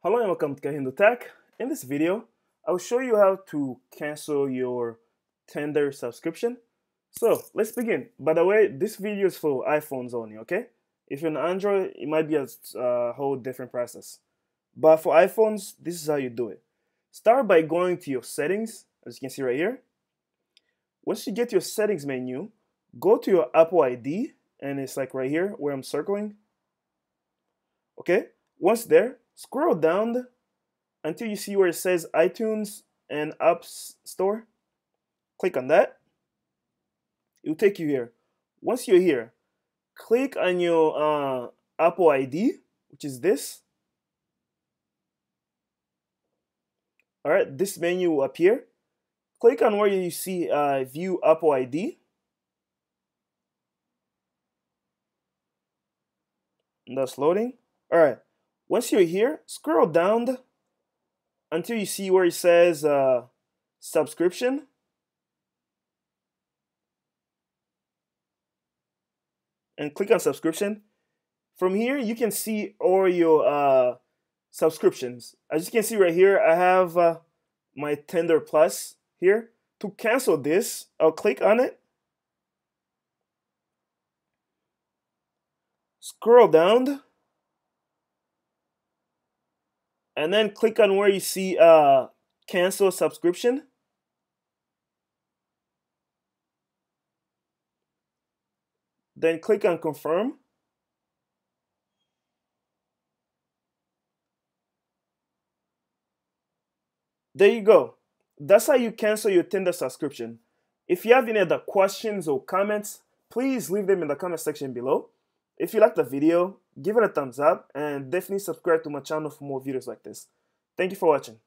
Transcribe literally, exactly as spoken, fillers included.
Hello and welcome to KahindoTech. In this video, I will show you how to cancel your Tinder subscription. So let's begin. By the way, this video is for iPhones only, okay? If you're on Android, it might be a uh, whole different process. But for iPhones, this is how you do it. Start by going to your settings, as you can see right here. Once you get to your settings menu, go to your Apple I D, and it's like right here where I'm circling. Okay, once there, scroll down until you see where it says iTunes and App Store. Click on that. It will take you here. Once you're here, click on your uh, Apple I D, which is this. All right, this menu will appear. Click on where you see uh, View Apple I D. And that's loading. All right. Once you're here, scroll down until you see where it says uh, subscription. And click on subscription. From here, you can see all your uh, subscriptions. As you can see right here, I have uh, my Tinder Plus here. To cancel this, I'll click on it. Scroll down. And then click on where you see uh, cancel subscription. Then click on confirm. There you go. That's how you cancel your Tinder subscription. If you have any other questions or comments, please leave them in the comment section below. If you liked the video, give it a thumbs up and definitely subscribe to my channel for more videos like this. Thank you for watching.